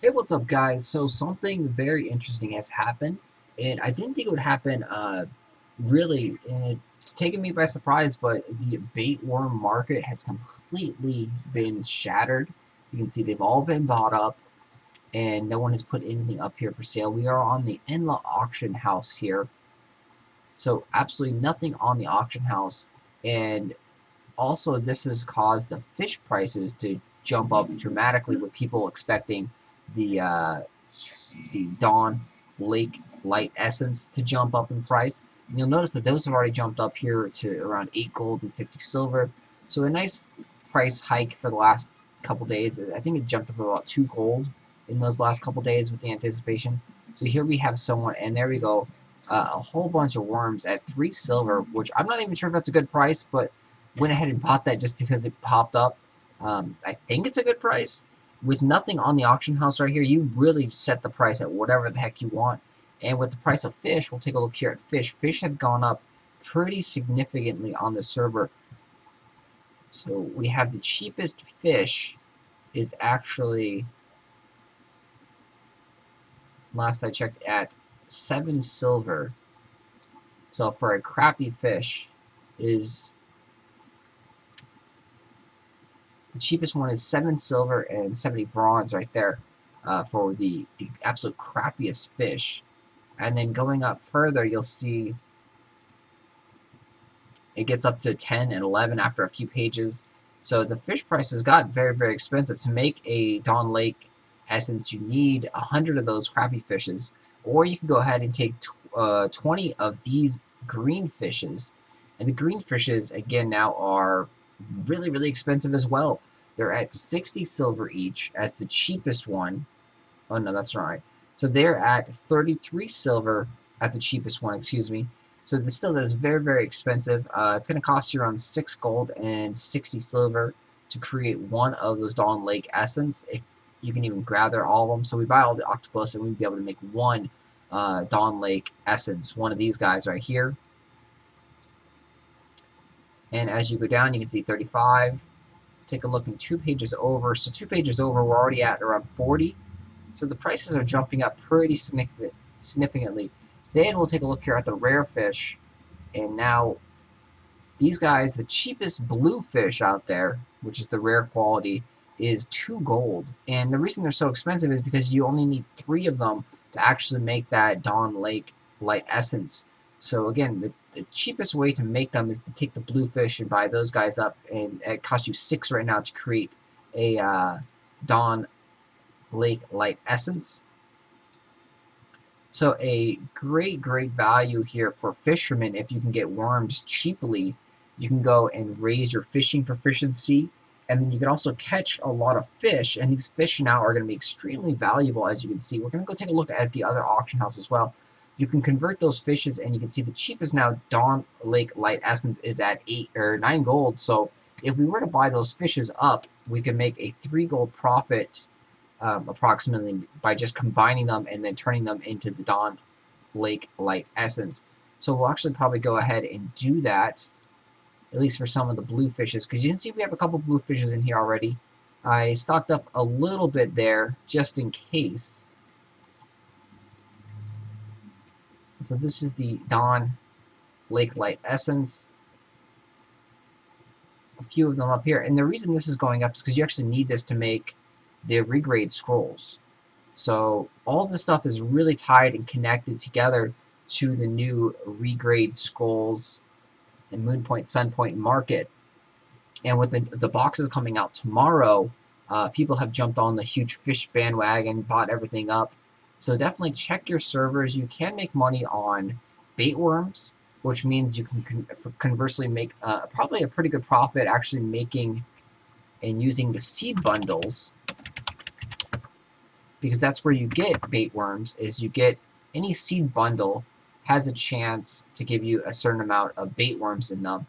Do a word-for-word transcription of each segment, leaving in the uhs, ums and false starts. Hey, what's up guys? So something very interesting has happened, and I didn't think it would happen, uh, really, and it's taken me by surprise, but the bait worm market has completely been shattered. You can see they've all been bought up, and no one has put anything up here for sale. We are on the Enla auction house here, so absolutely nothing on the auction house, and also this has caused the fish prices to jump up dramatically, with people expecting the uh, the Dawn Lake Light Essence to jump up in price. And you'll notice that those have already jumped up here to around eight gold and fifty silver. So a nice price hike for the last couple days. I think it jumped up about two gold in those last couple days with the anticipation. So here we have someone, and there we go, uh, a whole bunch of worms at three silver, which I'm not even sure if that's a good price, but went ahead and bought that just because it popped up. Um, I think it's a good price. With nothing on the auction house right here, you really set the price at whatever the heck you want. And with the price of fish, we'll take a look here at fish. Fish have gone up pretty significantly on the server. So we have the cheapest fish is actually, last I checked, at seven silver. So for a crappy fish, is the cheapest one is seven silver and seventy bronze right there, uh, for the, the absolute crappiest fish. And then going up further, you'll see it gets up to ten and eleven after a few pages. So the fish prices got very, very expensive. To make a Dawn Lake Essence, you need one hundred of those crappy fishes, or you can go ahead and take tw uh, twenty of these green fishes. And the green fishes, again, now are really, really expensive as well. They're at sixty silver each as the cheapest one. Oh, no, that's not right. So they're at thirty-three silver at the cheapest one, excuse me. So this still is very, very expensive. Uh, it's going to cost you around six gold and sixty silver to create one of those Dawn Lake Essence. If you can even gather all of them. So we buy all the octopus and we'd be able to make one uh, Dawn Lake Essence, one of these guys right here. And as you go down, you can see thirty-five. Take a look in two pages over. So two pages over, we're already at around forty. So the prices are jumping up pretty significant, significantly. Then we'll take a look here at the rare fish. And now, these guys, the cheapest blue fish out there, which is the rare quality, is two gold. And the reason they're so expensive is because you only need three of them to actually make that Dawn Lake Light Essence. So again, the, the cheapest way to make them is to take the blue fish and buy those guys up. And it costs you six right now to create a uh, Dawn Lake Light Essence. So a great, great value here for fishermen. If you can get worms cheaply, you can go and raise your fishing proficiency, and then you can also catch a lot of fish, and these fish now are going to be extremely valuable. As you can see, we're going to go take a look at the other auction house as well. You can convert those fishes, and you can see the cheapest now Dawn Lake Light Essence is at eight or nine gold. So if we were to buy those fishes up, we could make a three gold profit, Um, approximately, by just combining them and then turning them into the Dawn Lake Light Essence. So we'll actually probably go ahead and do that, at least for some of the blue fishes, because you can see we have a couple blue fishes in here already. I stocked up a little bit there just in case. So this is the Dawn Lake Light Essence. A few of them up here, and the reason this is going up is because you actually need this to make the regrade scrolls. So all this stuff is really tied and connected together to the new regrade scrolls and Moonpoint, Sunpoint market. And with the, the boxes coming out tomorrow, uh, people have jumped on the huge fish bandwagon, bought everything up. So definitely check your servers. You can make money on bait worms, which means you can con conversely make uh, probably a pretty good profit actually making and using the seed bundles, because that's where you get bait worms. Is you get any seed bundle has a chance to give you a certain amount of bait worms in them.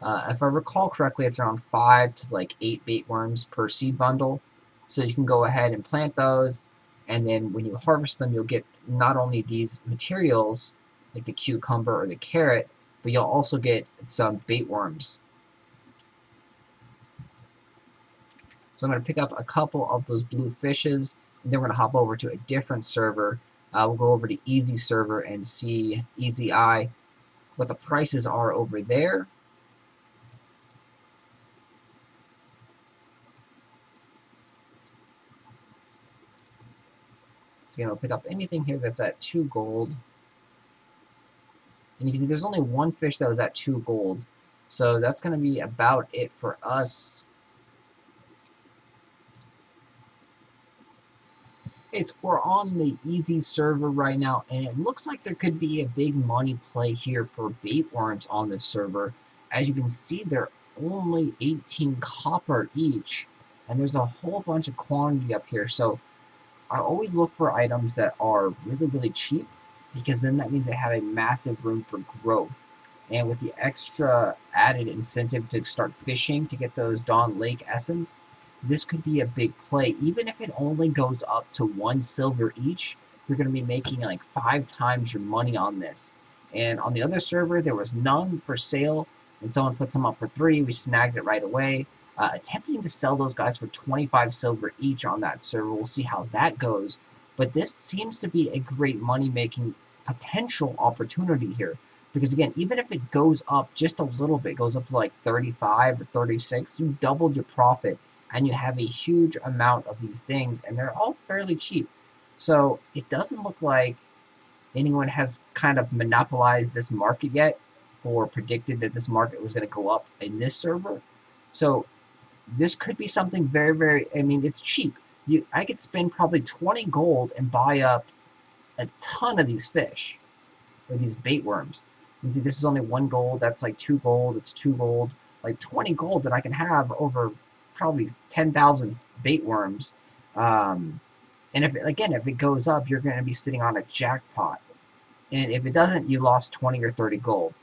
Uh, if I recall correctly, it's around five to like eight bait worms per seed bundle. So you can go ahead and plant those, and then when you harvest them, you'll get not only these materials like the cucumber or the carrot, but you'll also get some bait worms. So I'm going to pick up a couple of those blue fishes. and then we're going to hop over to a different server. Uh, we'll go over to E Z server and see E Z I, what the prices are over there. So again, we'll pick up anything here that's at two gold. And you can see there's only one fish that was at two gold. So that's going to be about it for us. Okay, so we're on the E Z server right now, and it looks like there could be a big money play here for bait worms on this server. As you can see, they're only eighteen copper each, and there's a whole bunch of quantity up here. So I always look for items that are really, really cheap, because then that means they have a massive room for growth. And with the extra added incentive to start fishing to get those Dawn Lake Essence, this could be a big play. Even if it only goes up to one silver each, you're going to be making like five times your money on this. And on the other server, there was none for sale, and someone put some up for three. We snagged it right away. Uh, attempting to sell those guys for twenty-five silver each on that server. We'll see how that goes. But this seems to be a great money-making potential opportunity here. Because again, even if it goes up just a little bit, goes up to like thirty-five or thirty-six, you doubled your profit, and you have a huge amount of these things, and they're all fairly cheap. So it doesn't look like anyone has kind of monopolized this market yet, or predicted that this market was going to go up in this server. So this could be something very, very, I mean, it's cheap. You, I could spend probably twenty gold and buy up a ton of these fish, or these bait worms. You can see this is only one gold, that's like two gold, it's two gold, like twenty gold that I can have over probably ten thousand bait worms. Um, and if it, again, if it goes up, you're going to be sitting on a jackpot. And if it doesn't, you lost twenty or thirty gold.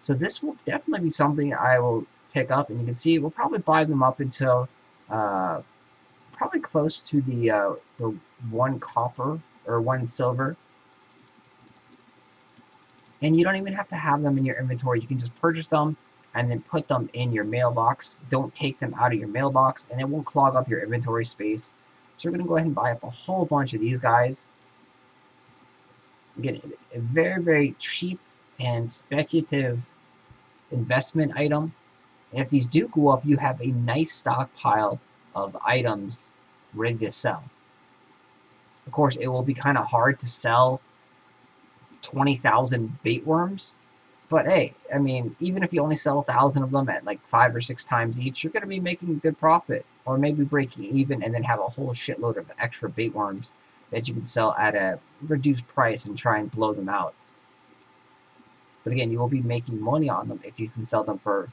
So this will definitely be something I will pick up, and you can see we'll probably buy them up until uh, probably close to the, uh, the one copper or one silver. And you don't even have to have them in your inventory. You can just purchase them and then put them in your mailbox. Don't take them out of your mailbox, and it won't clog up your inventory space. So we're going to go ahead and buy up a whole bunch of these guys. Again, a very, very cheap and speculative investment item. And if these do go up, you have a nice stockpile of items ready to sell. Of course, it will be kind of hard to sell twenty thousand bait worms, but hey, I mean, even if you only sell a thousand of them at like five or six times each, you're going to be making a good profit, or maybe breaking even, and then have a whole shitload of extra bait worms that you can sell at a reduced price and try and blow them out. But again, you will be making money on them if you can sell them for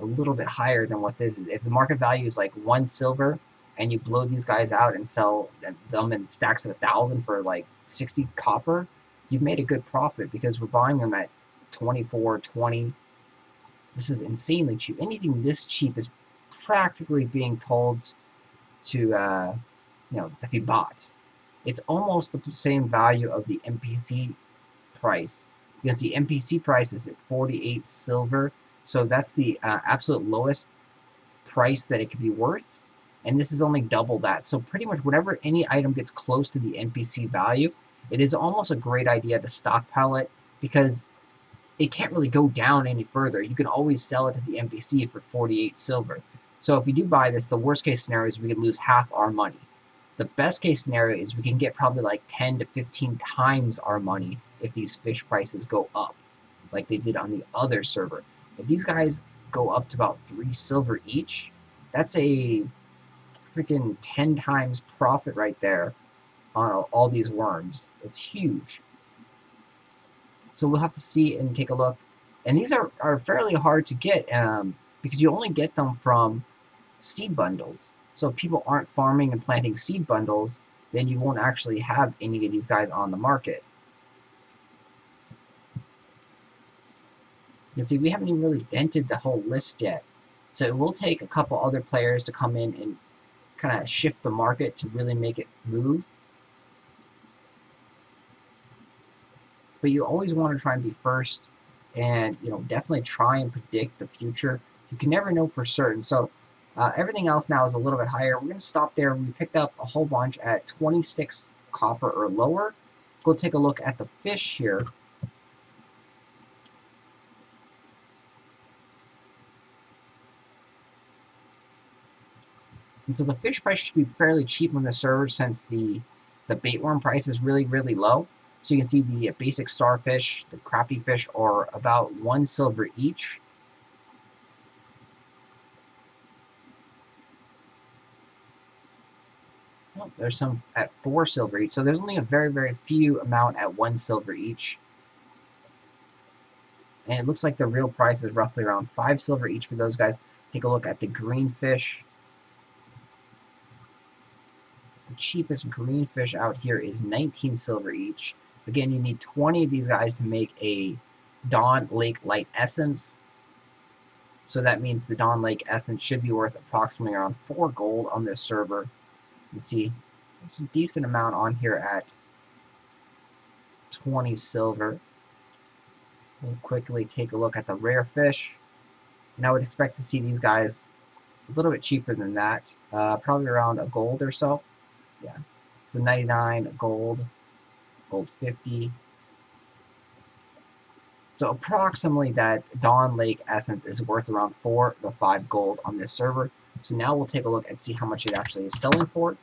a little bit higher than what this is. If the market value is like one silver, and you blow these guys out and sell them in stacks of a thousand for like sixty copper, you've made a good profit, because we're buying them at twenty-four, twenty. This is insanely cheap. Anything this cheap is practically being told to, uh, you know, to be bought. It's almost the same value of the N P C price. You can see N P C price is at forty-eight silver, so that's the uh, absolute lowest price that it could be worth, and this is only double that. So pretty much whenever any item gets close to the N P C value, it is almost a great idea to stockpile it, because it can't really go down any further. You can always sell it to the N P C for forty-eight silver. So if we do buy this, the worst case scenario is we could lose half our money. The best case scenario is we can get probably like ten to fifteen times our money if these fish prices go up, like they did on the other server. If these guys go up to about three silver each, that's a freaking ten times profit right there on all these worms. It's huge. So we'll have to see and take a look. And these are, are fairly hard to get, um, because you only get them from seed bundles. So if people aren't farming and planting seed bundles, then you won't actually have any of these guys on the market. You can see we haven't even really dented the whole list yet. So it will take a couple other players to come in and kind of shift the market to really make it move. But you always want to try and be first, and you know, definitely try and predict the future. You can never know for certain. So Uh, everything else now is a little bit higher. We're going to stop there. We picked up a whole bunch at twenty-six copper or lower. Go take a look at the fish here. And so the fish price should be fairly cheap on the server since the, the baitworm price is really, really low. So you can see the basic starfish, the crappie fish are about one silver each. Oh, there's some at four silver each, so there's only a very, very few amount at one silver each. And it looks like the real price is roughly around five silver each for those guys. Take a look at the green fish. The cheapest green fish out here is nineteen silver each. Again, you need twenty of these guys to make a Dawn Lake Light Essence. So that means the Dawn Lake Essence should be worth approximately around four gold on this server. You can see it's a decent amount on here at twenty silver. We'll quickly take a look at the rare fish. And I would expect to see these guys a little bit cheaper than that. Uh, probably around a gold or so. Yeah. So ninety-nine, gold, gold fifty. So approximately that Dawn Lake Essence is worth around four to five gold on this server. So now we'll take a look and see how much it actually is selling for.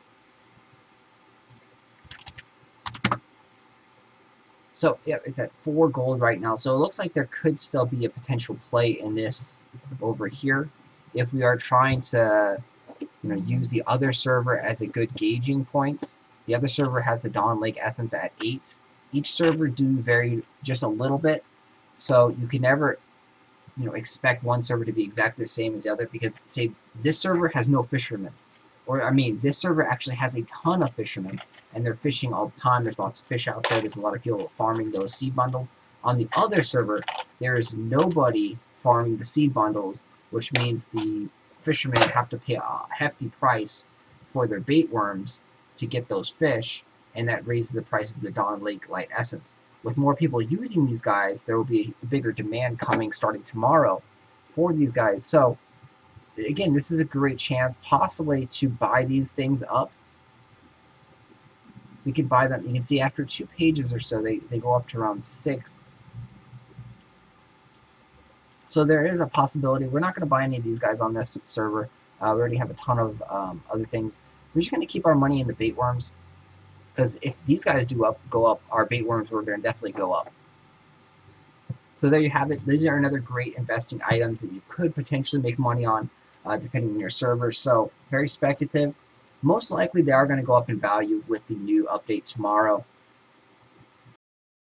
So yeah, it's at four gold right now. So it looks like there could still be a potential play in this over here if we are trying to, you know, use the other server as a good gauging point. The other server has the Dawn Lake Essence at eight. Each server do vary just a little bit, so you can never, you know, expect one server to be exactly the same as the other, because say this server has no fishermen, or I mean this server actually has a ton of fishermen and they're fishing all the time. There's lots of fish out there. There's a lot of people farming those seed bundles. On the other server, there is nobody farming the seed bundles, which means the fishermen have to pay a hefty price for their bait worms to get those fish, and that raises the price of the Dawn Lake Light Essence. With more people using these guys, there will be a bigger demand coming starting tomorrow for these guys. So again, this is a great chance possibly to buy these things up. We could buy them. You can see after two pages or so, they, they go up to around six. So there is a possibility. We're not going to buy any of these guys on this server. Uh, we already have a ton of um, other things. We're just going to keep our money in the baitworms, because if these guys do up, go up, our baitworms were going to definitely go up. So there you have it. These are another great investing items that you could potentially make money on, uh, depending on your server. So very speculative. Most likely they are going to go up in value with the new update tomorrow.